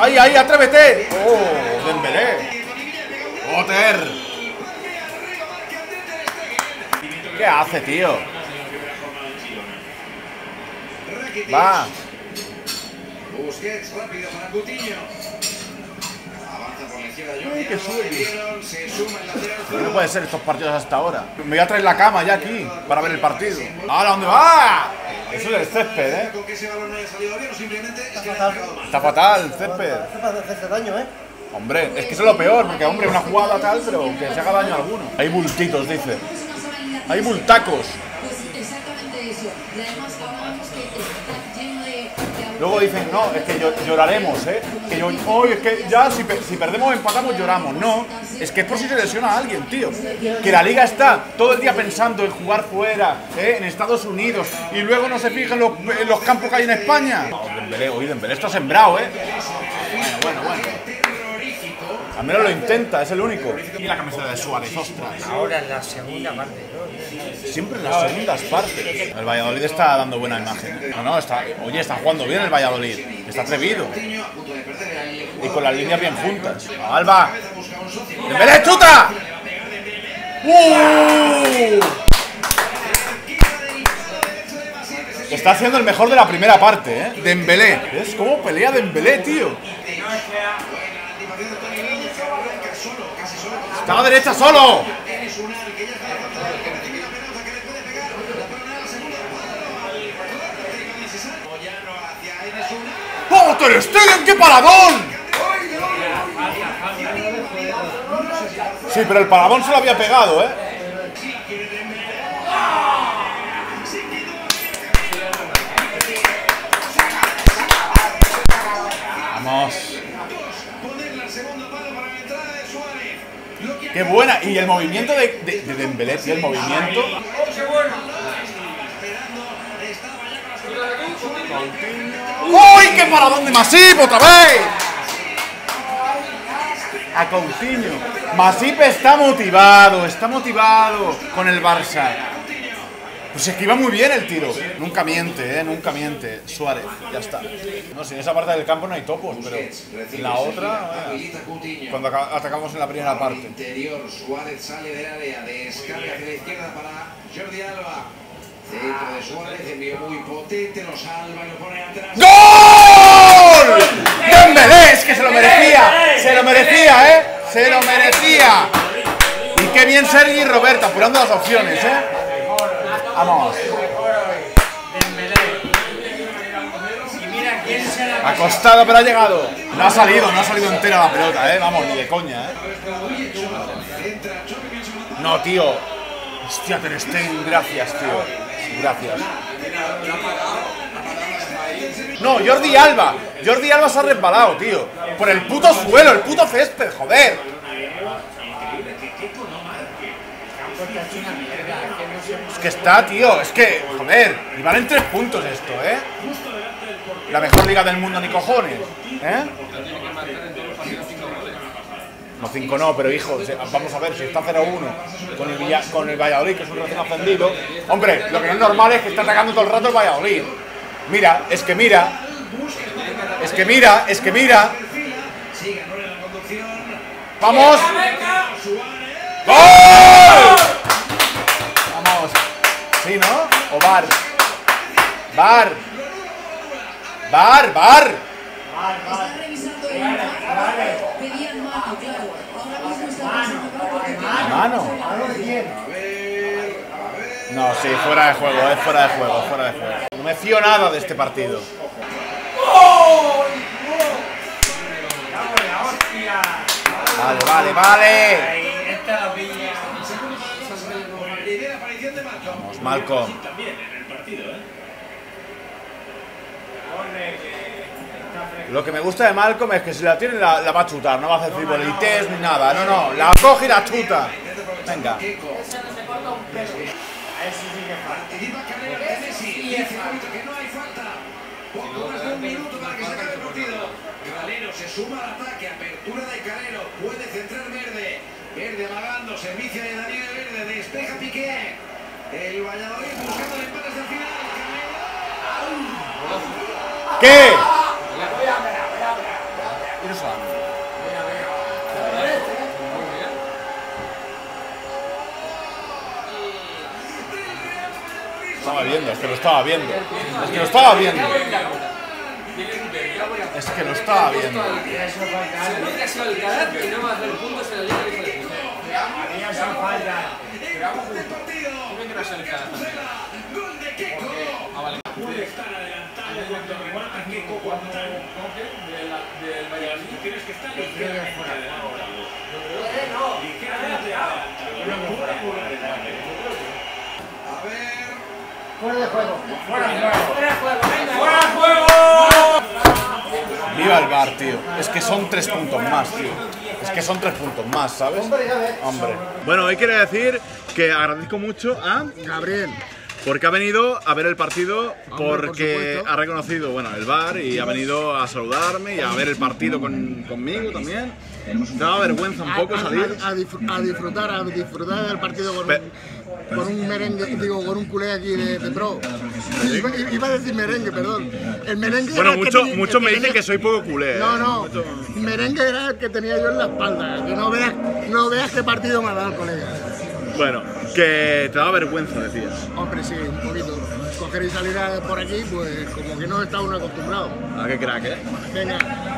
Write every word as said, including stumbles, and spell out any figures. ¡Ahí, ahí! ¡Atrévete! ¡Oh, Dembélé! ¡Oter! ¿Qué hace, tío? Va. Busquets rápido para Coutinho. Avanza por la izquierda. Ay, que sube. No puede ser estos partidos hasta ahora. Me voy a traer la cama ya aquí para ver el partido. ¡Ahora, dónde va! Eso es el césped, ¿eh? Está fatal el césped. Hace daño, ¿eh? Hombre, es que eso es lo peor, porque, hombre, una jugada tal, pero que se haga daño a alguno. Hay bultitos, dice. Hay bultacos. Luego dicen, no, es que lloraremos, ¿eh? Que yo, oh, es que ya si, pe si perdemos o empatamos lloramos. No, es que es por si se lesiona a alguien, tío. Que la liga está todo el día pensando en jugar fuera, ¿eh? En Estados Unidos. Y luego no se fijan los, los campos que hay en España. Oh, Dembélé, oye, Dembélé está sembrado, ¿eh? Bueno, bueno, bueno. Al menos lo intenta, es el único. Y la camiseta de Suárez, ostras. Ahora en la segunda parte, ¿no? Siempre en las segundas partes. El Valladolid está dando buena imagen. No, no, está, oye, está jugando bien el Valladolid. Está atrevido. Y con las líneas bien juntas. ¡Alba! ¡Dembélé, chuta! ¡Uh! Está haciendo el mejor de la primera parte, ¿eh? Dembélé. ¿Ves cómo pelea Dembélé, tío? ¡Está a la derecha solo! ¡Oh, Ter Stegen, qué paradón! Sí, pero el paradón se lo había pegado, ¿eh? Vamos. ¡Qué buena! Y el movimiento de, de, de Dembélé, tío, el movimiento. ¡Uy! ¡Qué paradón de Masip otra vez! A Coutinho. Masip está motivado, está motivado con el Barça. Pues se esquiva muy bien el tiro. Nunca miente, ¿eh? Nunca miente. Suárez, ya está. No, si en esa parte del campo no hay topos, pero en la otra, eh, cuando atacamos en la primera parte. Interior, Suárez sale del área, descarga hacia la izquierda para Jordi Alba. Centro de Suárez, envío muy potente, los Alba lo pone atrás. ¡Gol! ¡Dembélé! Es que se lo merecía, se lo merecía, ¿eh? Se lo merecía. Y qué bien Sergi y Roberta, apurando las opciones, ¿eh? Vamos. Acostado, pero ha llegado. No ha salido, no ha salido entera la pelota, eh. Vamos, ni de coña, eh. No, tío. Hostia, Ter Stegen, gracias, tío. Gracias. No, Jordi Alba. Jordi Alba se ha resbalado, tío. Por el puto suelo, el puto césped, joder. Es que está, tío, es que, joder, y valen tres puntos esto, ¿eh? La mejor liga del mundo, ni cojones, ¿eh? No, cinco no, pero hijo, vamos a ver, si está cero uno con el, Villa, con el Valladolid, que es un recién ascendido. Hombre, lo que no es normal es que está atacando todo el rato el Valladolid. Mira, es que mira, es que mira, es que mira. ¡Vamos! ¡Gol! Vamos. ¿Sí, no? ¿O VAR? VAR. VAR, VAR. Mano. No, sí, fuera de juego, es fuera de juego, fuera de juego. No me fío nada de este partido. Vale, vale, vale. Vamos, Malcom. Lo que me gusta de Malcom es que si la tiene la, la va a chutar, no va a hacer frivolites ni nada. No, no, la coge y la chuta. Venga. Calero se suma al ataque, apertura de Calero, puede centrar Verde. Verde amagando, servicio de Dani de Verde, despeja Piqué. El Valladolid buscando el empate hasta el final. Calero. ¿Qué? Irfan. Estaba viendo, es que lo estaba viendo. Es que lo estaba viendo. Es que lo estaba viendo. Seguro que ha sido Alcaraz que no va a hacer puntos en la liga de Madrid. Haría esa falta. Pero vamos juntos. Dime que no es Alcaraz. Ah, vale. Puede estar adelantado cuando remata Keco cuando coge del Valladolid. Tienes que estar ligeramente adelantado. Ligeramente adelantado. A ver. Fuera de juego. Fuera de juego. Fuera de juego. Fuera de juego. Viva el V A R, tío. Es que son tres puntos más, tío. Es que son tres puntos más, ¿sabes? Hombre. Bueno, hoy quiero decir que agradezco mucho a Gabriel. Porque ha venido a ver el partido, porque ha reconocido, bueno, el V A R y ha venido a saludarme y a ver el partido con, conmigo también. Daba vergüenza un poco salir. A, a, a disfrutar, a disfrutar del partido con un, con un merengue, digo, con un culé aquí de, de pro. Iba, iba a decir merengue, perdón. El merengue bueno, muchos mucho me dicen que soy poco culé. No, no. Mucho... Merengue era el que tenía yo en la espalda. Que no veas, no veas qué partido me ha dado, colega. Bueno, que te da vergüenza, decías. Hombre, sí, un poquito. Coger y salir por aquí, pues como que no está uno acostumbrado. Ah, qué crack, ¿eh? Venga.